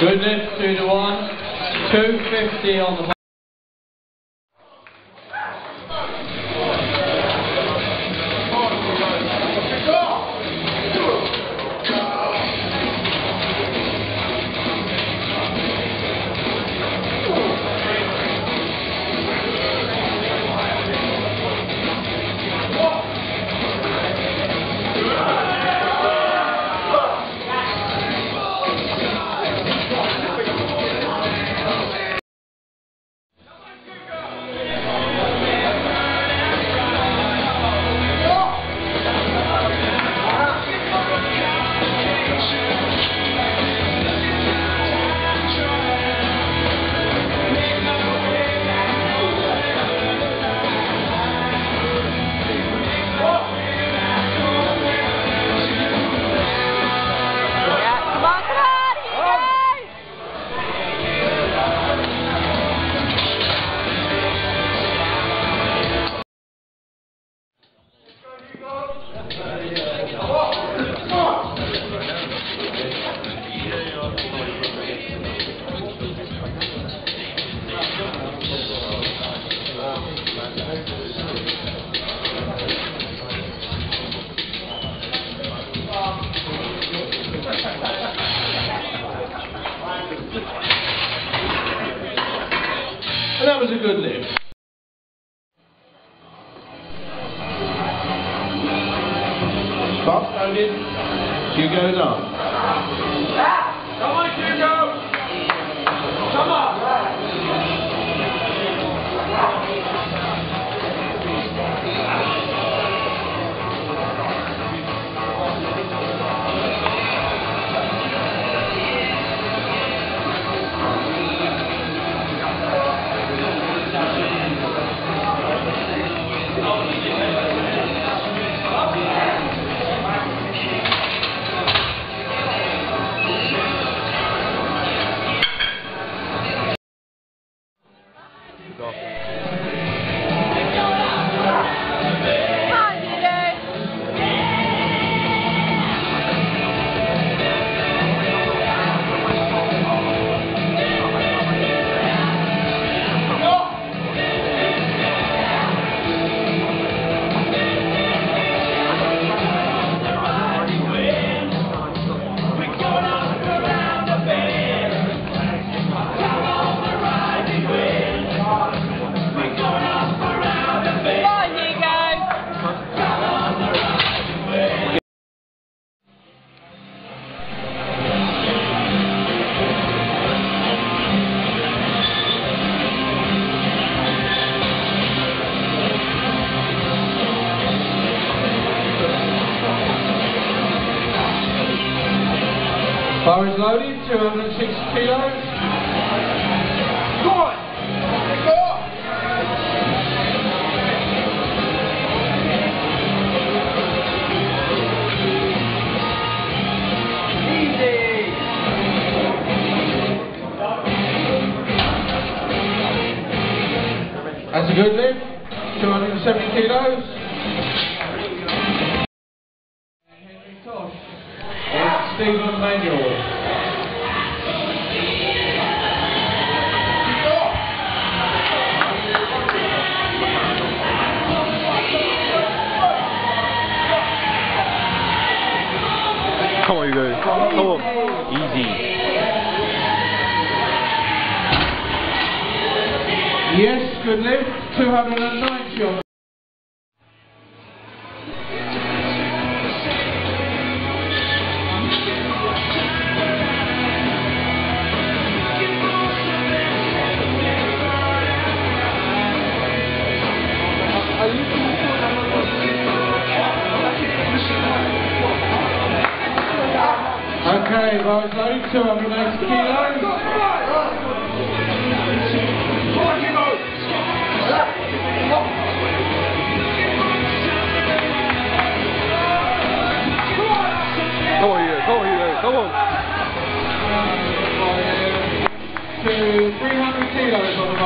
Goodness to the one. 250 on the... And that was a good lift. Box loaded. Hugo's on. Come on, Hugo! Come on! Bar is loaded, 206 kilos. Go on! Go on! Easy! That's a good lift, 270 kilos. Henry Tosh and Stephen Manuel. Come on, you guys. Come on. Easy. Yes, good lift. 290 on. Okay, well, it's only 280 kilos. Go on. To 300 kilos on the